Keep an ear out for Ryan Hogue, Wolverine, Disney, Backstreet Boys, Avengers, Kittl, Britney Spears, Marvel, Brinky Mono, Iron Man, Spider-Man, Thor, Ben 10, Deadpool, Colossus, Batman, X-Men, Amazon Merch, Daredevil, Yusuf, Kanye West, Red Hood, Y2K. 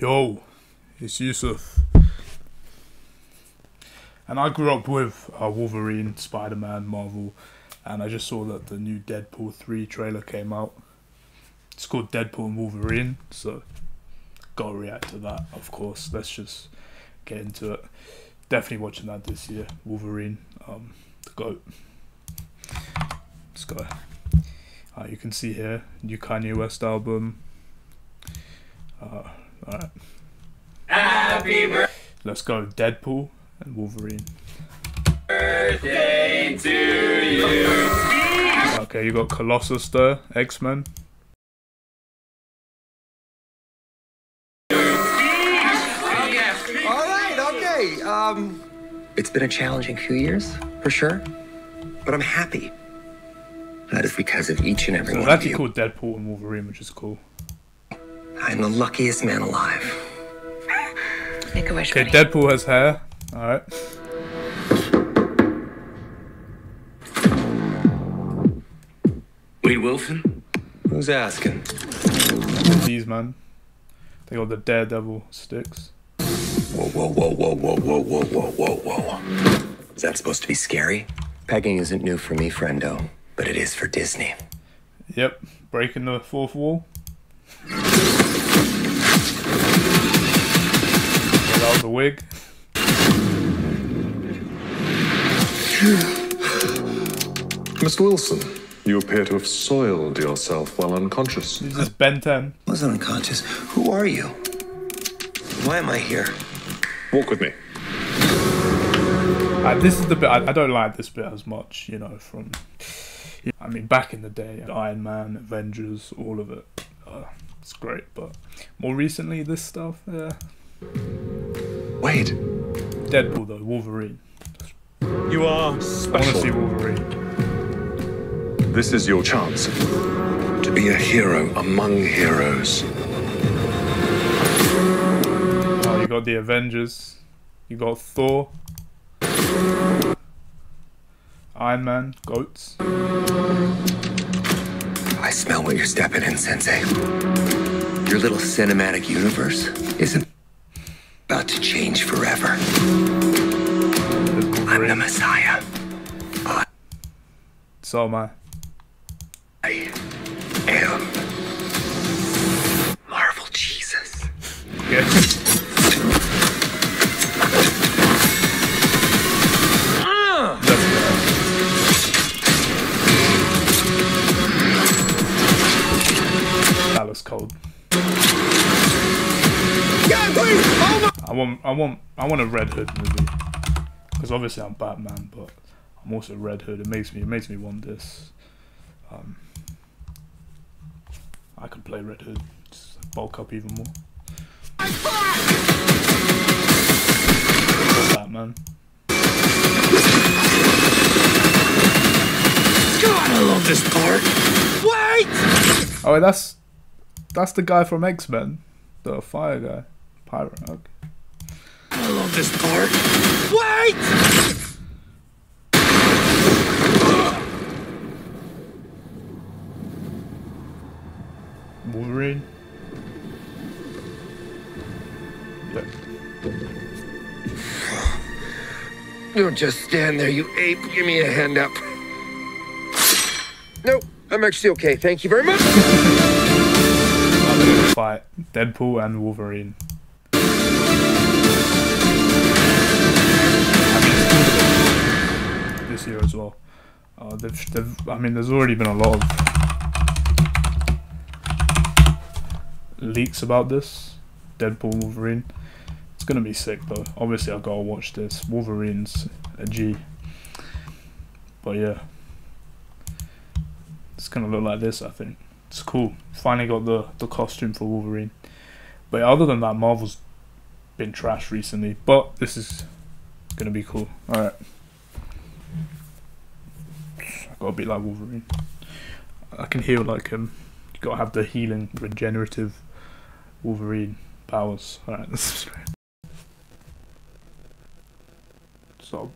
Yo, it's Yusuf. And I grew up with Wolverine, Spider-Man, Marvel, and I just saw that the new Deadpool 3 trailer came out. It's called Deadpool and Wolverine, so gotta react to that, of course. Let's just get into it. Definitely watching that this year. Wolverine, the GOAT. Let's go. You can see here, new Kanye West album. Alright. Happy birthday. Let's go, Deadpool and Wolverine. Birthday to you. Okay, you got Colossus there, X-Men. Alright, okay. It's been a challenging few years, for sure. But I'm happy. That is because of each and every one of you. It's actually called Deadpool and Wolverine, which is cool. I'm the luckiest man alive. Make a wish. Okay, Deadpool has hair. Alright. Wait, Wilson? Who's asking? These man. They got the Daredevil sticks. Whoa, whoa, whoa, whoa, whoa, whoa, whoa, whoa, whoa, whoa. Is that supposed to be scary? Pegging isn't new for me, friendo, but it is for Disney. Yep, breaking the fourth wall. That was a wig. Mr. Wilson, you appear to have soiled yourself while unconscious. This is Ben 10. I wasn't unconscious. Who are you? Why am I here? Walk with me. This is the bit I don't like this bit as much, you know, from... I mean, back in the day, Iron Man, Avengers, all of it. It's great, but more recently, this stuff, yeah. Wait. Deadpool though, Wolverine. You are special. I want to see Wolverine. This is your chance to be a hero among heroes. Oh, you got the Avengers. You got Thor. Iron Man, goats. I smell what you're stepping in, Sensei. Your little cinematic universe isn't about to change forever. I'm the Messiah. So am I. I am Marvel Jesus. Yes. That looks cold. Yeah, please. Oh my. I want a Red Hood movie, because obviously I'm Batman, but I'm also Red Hood. It makes me want this. I could play Red Hood, just bulk up even more. Batman. God, I love this part. Wait. Oh, that's the guy from X-Men, the fire guy, pirate. Okay. I love this part. Wait! Wolverine. Yep. Don't just stand there, you ape. Give me a hand up. Nope, I'm actually okay. Thank you very much. Fight Deadpool and Wolverine. Year as well. I mean, there's already been a lot of leaks about this Deadpool Wolverine. It's gonna be sick though. Obviously, I've got to watch this. Wolverine's a G. But yeah, it's gonna look like this. I think it's cool. Finally got the costume for Wolverine. But yeah, other than that, Marvel's been trash recently. But this is gonna be cool. All right. Gotta be like Wolverine. I can heal like him. You gotta have the healing, regenerative Wolverine powers. Alright, this is great. So